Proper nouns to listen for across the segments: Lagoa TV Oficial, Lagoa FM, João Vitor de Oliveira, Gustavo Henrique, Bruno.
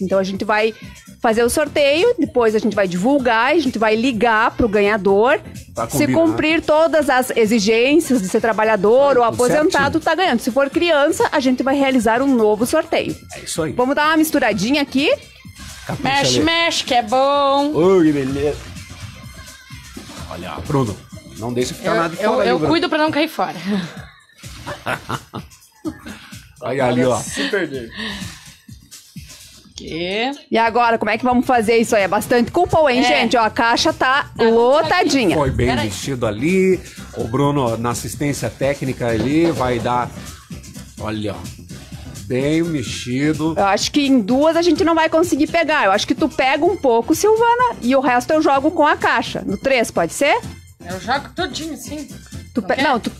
Então a gente vai fazer o sorteio, depois a gente vai divulgar, a gente vai ligar pro ganhador. Se cumprir todas as exigências de ser trabalhador ou aposentado, tá ganhando. Se for criança, a gente vai realizar um novo sorteio. É isso aí. Vamos dar uma misturadinha aqui. Capricha, mexe, ali. Mexe, que é bom. Ui, que beleza. Olha, Bruno, não deixa ficar nada de fora. Eu aí, cuido pra não cair fora. Olha ali, ó. Se perder. E agora, como é que vamos fazer isso aí? É bastante cupom, hein, gente? Ó, a caixa tá lotadinha. Foi bem vestido ali. O Bruno, na assistência técnica ali, vai dar... Olha, ó. Bem mexido. Eu acho que em duas a gente não vai conseguir pegar. Eu acho que tu pega um pouco, Silvana, e o resto eu jogo com a caixa. No 3, pode ser? Eu jogo tudinho, sim. Tu pega... Não, tu...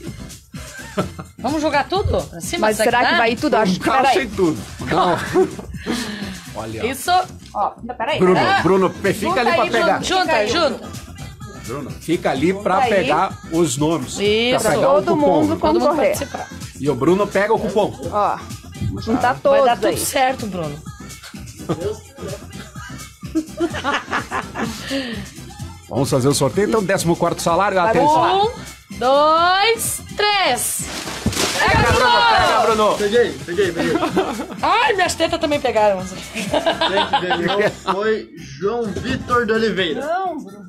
Vamos jogar tudo? Pra cima, mas será que vai ir tudo? Acho que vai tudo. Não. Olha. Isso. Ó, peraí. Bruno, fica ali pra pegar. Junta. Bruno, fica ali pra pegar os nomes. Isso. Pra todo mundo quando correr. E o Bruno pega o cupom. Ó. Juntar todos. Vai dar tudo certo, Bruno. Vamos fazer o sorteio. Então, 14º salário. Atenção. 1, 2, 3. Pega, Bruno! Peguei. Ai, minhas tetas também pegaram. Quem ganhou foi João Vitor de Oliveira. Não, Bruno.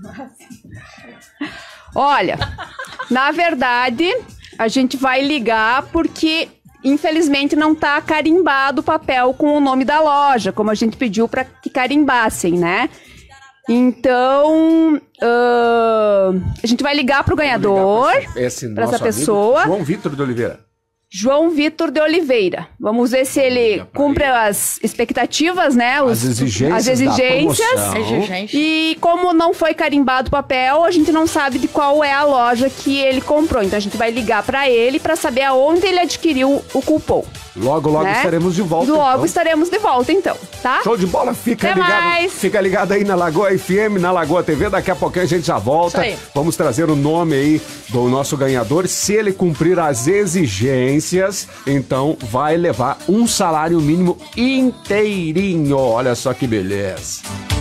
Olha, na verdade, a gente vai ligar porque, infelizmente, não tá carimbado o papel com o nome da loja, como a gente pediu para que carimbassem, né? Então, a gente vai ligar pro ganhador, para essa pessoa. João Vitor de Oliveira. João Vitor de Oliveira. Vamos ver se ele cumpre as expectativas, né? As exigências. E como não foi carimbado o papel, a gente não sabe de qual é a loja que ele comprou. Então a gente vai ligar para ele para saber aonde ele adquiriu o cupom. Logo, né? Estaremos de volta. Estaremos de volta, então, tá? Show de bola. Fica ligado aí na Lagoa FM, na Lagoa TV. Daqui a pouquinho a gente já volta. Vamos trazer o nome aí do nosso ganhador. Se ele cumprir as exigências, então vai levar um salário mínimo inteirinho. Olha só que beleza.